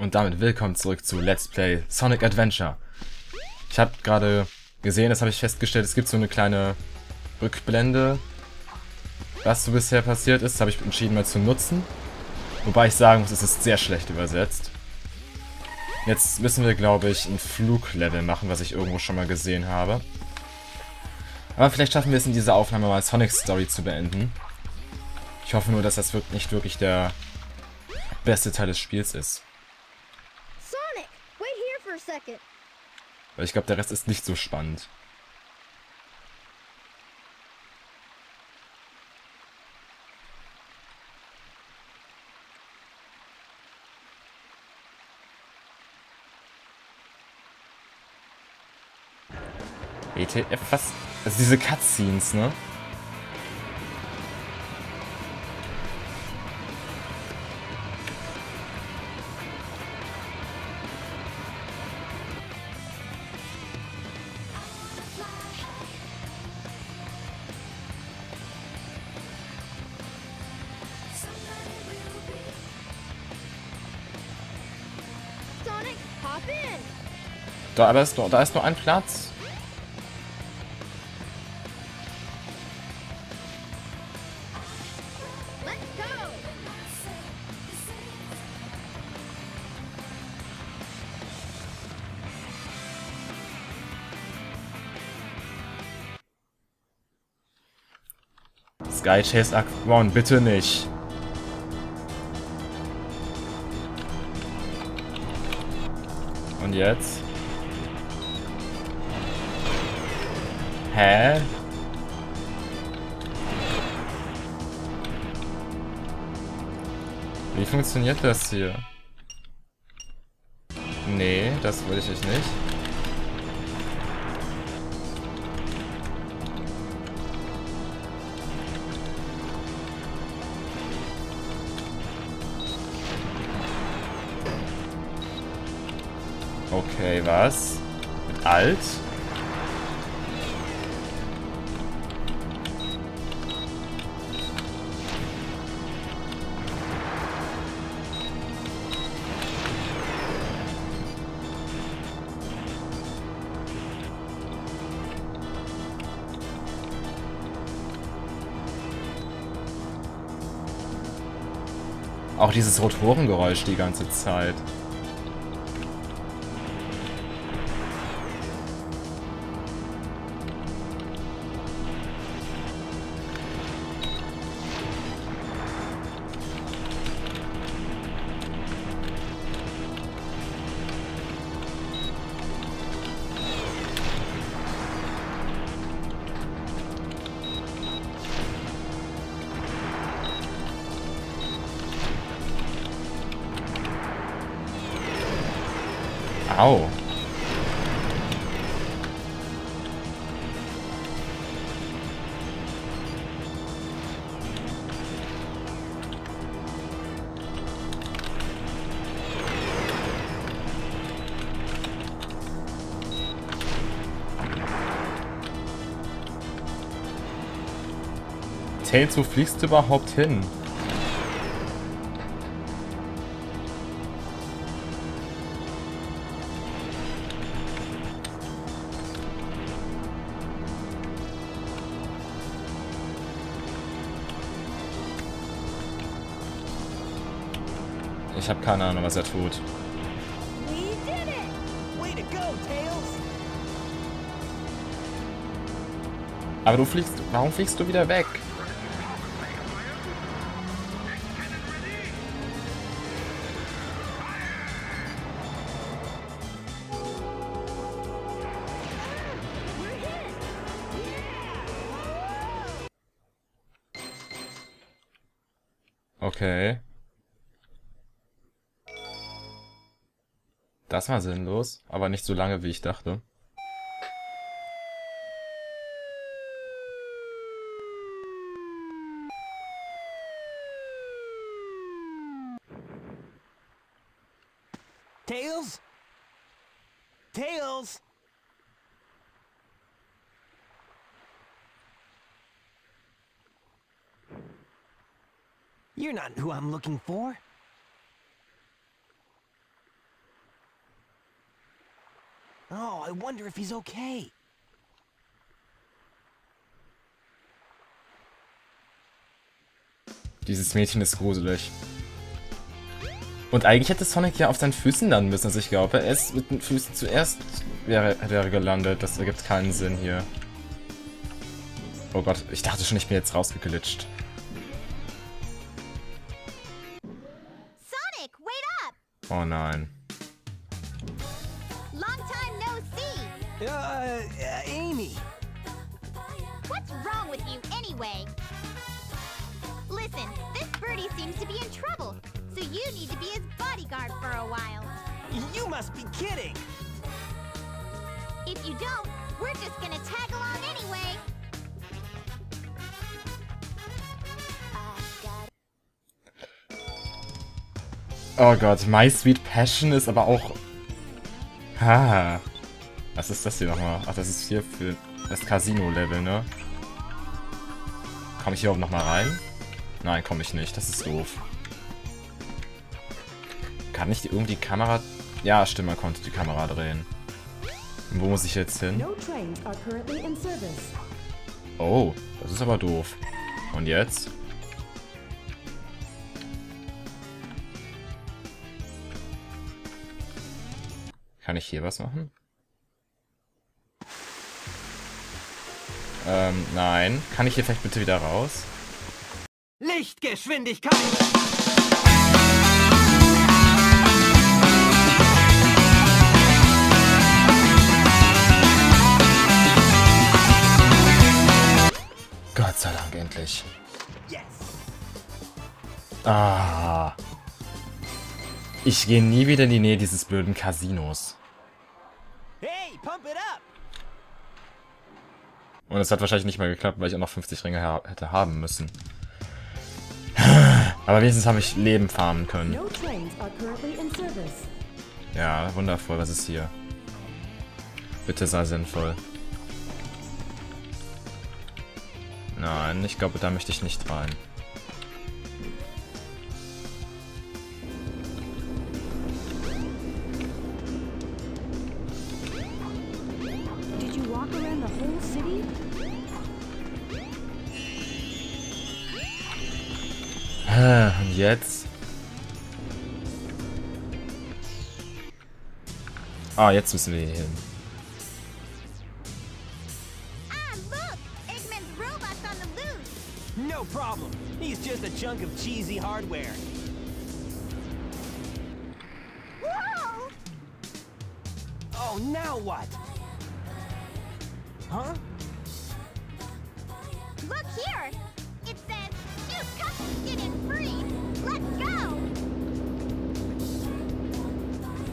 Und damit willkommen zurück zu Let's Play Sonic Adventure. Ich habe gerade gesehen, das habe ich festgestellt, es gibt so eine kleine Rückblende. Was so bisher passiert ist, habe ich entschieden mal zu nutzen. Wobei ich sagen muss, es ist sehr schlecht übersetzt. Jetzt müssen wir, glaube ich, ein Fluglevel machen, was ich irgendwo schon mal gesehen habe. Aber vielleicht schaffen wir es in dieser Aufnahme mal Sonic's Story zu beenden. Ich hoffe nur, dass das nicht wirklich der beste Teil des Spiels ist. Weil ich glaube, der Rest ist nicht so spannend. ETF, was? Also diese Cutscenes, ne? Da ist nur ein Platz. Sky Chase Aquaman, bitte nicht. Und jetzt? Hä? Wie funktioniert das hier? Nee, das will ich nicht. Okay, was? Mit Alt? Auch dieses Rotorengeräusch die ganze Zeit. Au. Tails, wo fliegst du überhaupt hin? Ich habe keine Ahnung, was er tut. Aber du fliegst. Warum fliegst du wieder weg? Okay. Das war sinnlos, aber nicht so lange, wie ich dachte. Tails? Tails? You're not who I'm looking for. Oh, I wonder if he's okay. Dieses Mädchen ist gruselig. Und eigentlich hätte Sonic ja auf seinen Füßen landen müssen. Also ich glaube, er ist mit den Füßen zuerst wäre gelandet. Das ergibt keinen Sinn hier. Oh Gott, ich dachte schon, ich bin jetzt rausgeglitscht. Sonic, wait up! Oh nein. Long time no see. Amy. What's wrong with you anyway? Listen, this birdie seems to be in trouble. So you need to be his bodyguard for a while. You must be kidding. If you don't, we're just gonna tag along anyway. Oh Gott, My Sweet Passion ist aber auch... Ha. Was ist das hier nochmal? Ach, das ist hier für das Casino-Level, ne? Komme ich hier oben nochmal rein? Nein, komme ich nicht. Das ist doof. Kann ich irgendwie die Kamera... Ja, stimmt, man konnte die Kamera drehen. Und wo muss ich jetzt hin? Oh, das ist aber doof. Und jetzt? Kann ich hier was machen? Nein. Kann ich hier vielleicht bitte wieder raus? Lichtgeschwindigkeit! Gott sei Dank, endlich. Yes. Ah. Ich gehe nie wieder in die Nähe dieses blöden Casinos. Hey, pump it up! Und es hat wahrscheinlich nicht mal geklappt, weil ich auch noch 50 Ringe hätte haben müssen. Aber wenigstens habe ich Leben farmen können. Ja, wundervoll. Was ist hier? Bitte sei sinnvoll. Nein, ich glaube, da möchte ich nicht rein. Und jetzt? Ah, jetzt müssen wir hier hin. No problem. He's just a chunk of cheesy hardware. Whoa! Oh, now what? Huh? Look here. It says shoot custom and free. Let's go.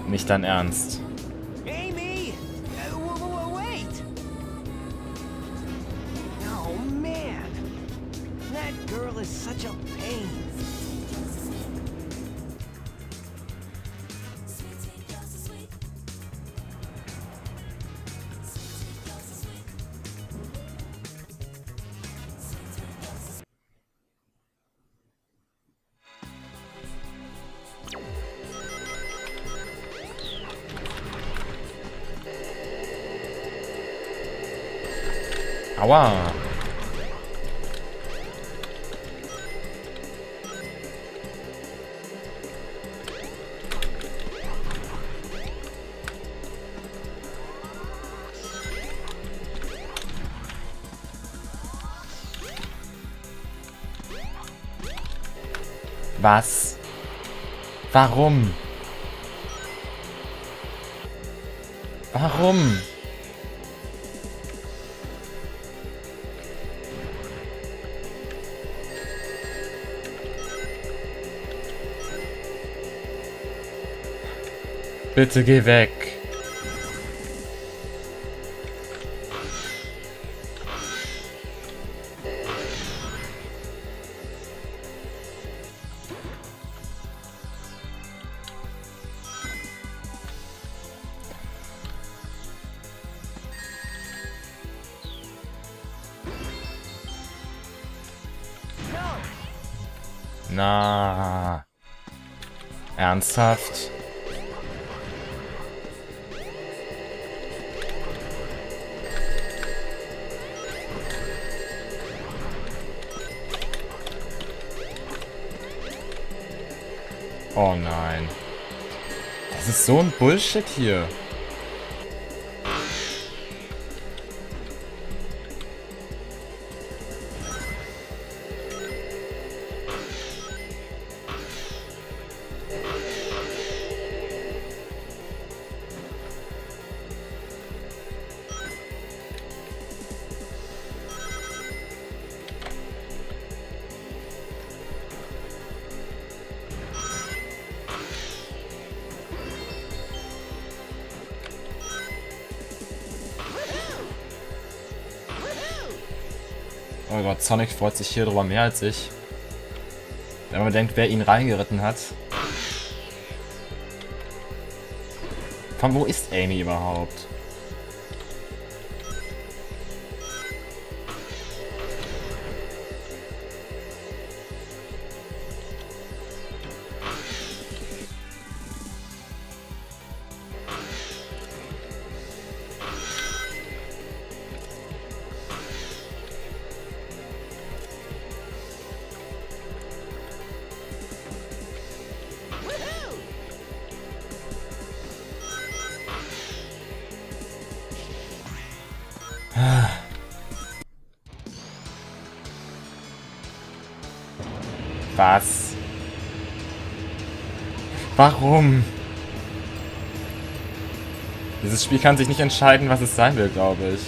Nicht dein Ernst. Amy, wait. Oh man, that girl is such a pain. Aua! Was? Warum? Warum? Bitte geh weg. Na, ernsthaft? Oh nein. Das ist so ein Bullshit hier. Oh Gott, Sonic freut sich hier drüber mehr als ich. Wenn man denkt, wer ihn reingeritten hat. Komm, wo ist Amy überhaupt? Was? Warum? Dieses Spiel kann sich nicht entscheiden, was es sein will, glaube ich.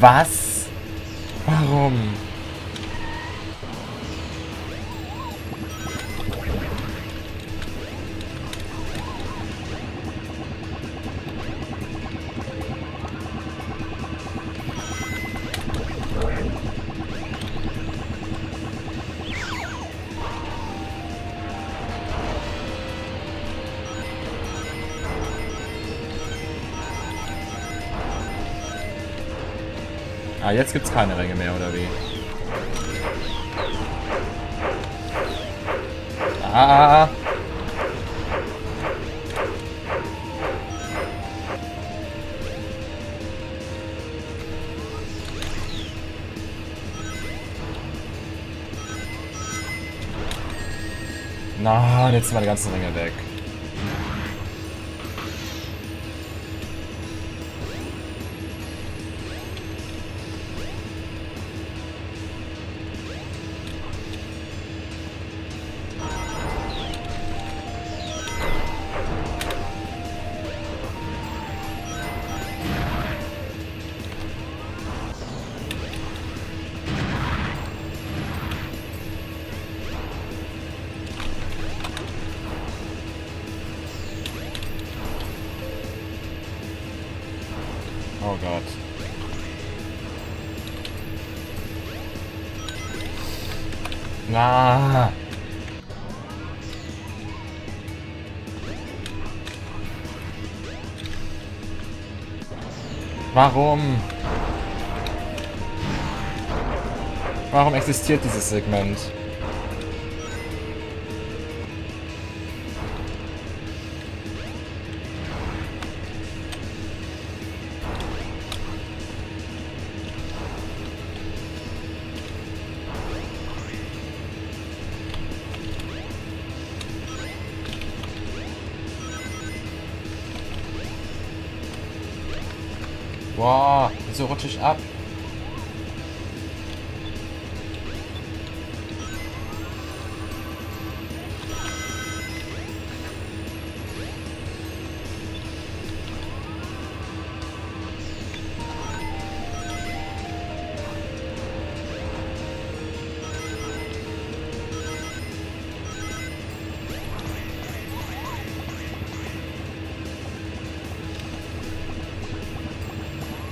Was? Warum? Ah, jetzt gibt's keine Ränge mehr, oder wie? Ah! Na, jetzt sind meine ganzen Ränge weg. Oh Gott. Na. Warum? Warum existiert dieses Segment? Wow, so rutsche ich ab.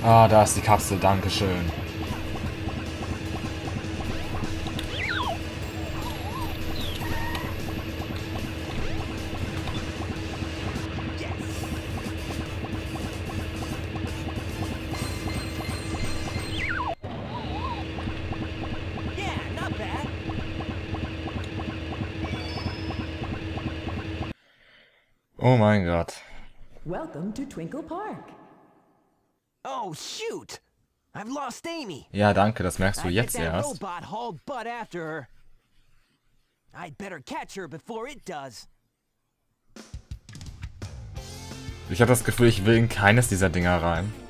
Ah, da ist die Kapsel, dankeschön. Oh mein Gott. Welcome to Twinkle Park. Oh shoot! I've lost Amy. Ja, danke, das merkst du jetzt erst. Ich habe das Gefühl, ich will in keines dieser Dinger rein.